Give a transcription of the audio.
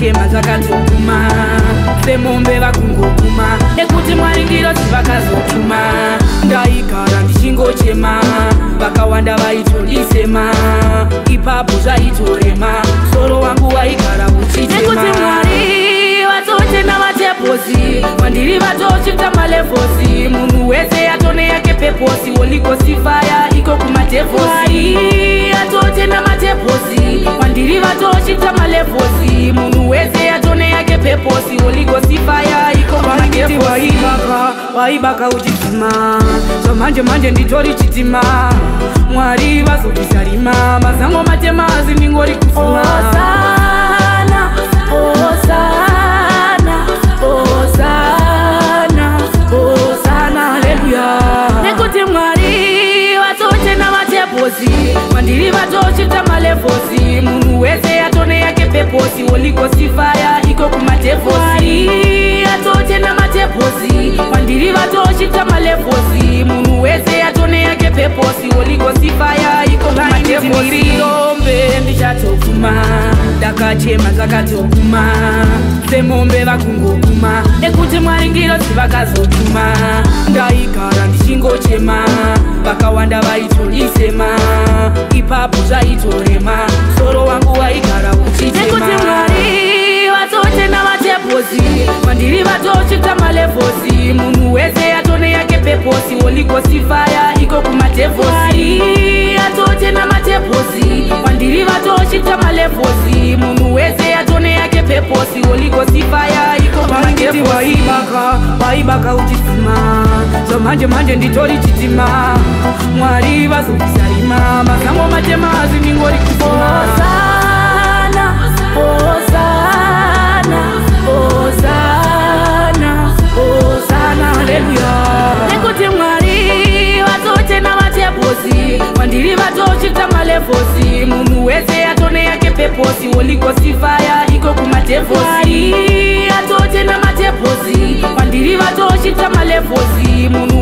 Chema zakatokuma femombe vakungokuma nekuti Mwari ndiro zvakazotuma ndaigara ndichingochema vakawanda vaitodisema ipapo zvaitorema soro wangu waigara uchichema nekuti Mwari vatochena vateposi vandiri vatochita malefosi munhu wese atone yake peposi olikosifaya iko kumatefosi atotena mateposi vandiri vatochita malefosi wese atone yake peposi oligosifaya iko kumatefosi waibaka uchitima zvamanje manje nditori chitima Mwari vazopisarima mazango matema asi ndingori kusuma osana osana osana osana haleluya nekuti Mwari vatochena vateposi vandiri vatochita malefosi munhu wese atone yake peposi oligosifaya iko kumatefosi atotena mateposi vandiri vatochita malefosi munhu wese atone yake peposi oligosifaya iko kumatefosi ndirirombe ndichatokuma ndakachema zvakatokuma semombe vakungokuma nekuti Mwari ndiro zvakazotuma ndaigara ndichingochema vakawanda vaitodisema ipapo zvaitorema soro wangu waigara uchichema nekuti Mwari vatochena vateposi vandiri vatochita malefosi munhu wese atone yake peposi oligosifaya iko kumatefosi atochena mateposi vandiri vatochita malefosi munhu wese atone yake peposi oligosifaya iko kumatefosi waibaka uchisima zvamanje manje nditori chitima Mwari vazopisarima mazango matema asi ndingori kusima Osana, Osana, Osana, hallelujah. Nekuti Mwari vatochena vateposi vandiri vatochita malefosi munhu wese atone yake peposi oligosifaya iko kumatefosi atochena mateposi vandiri vatochita malefosi munhu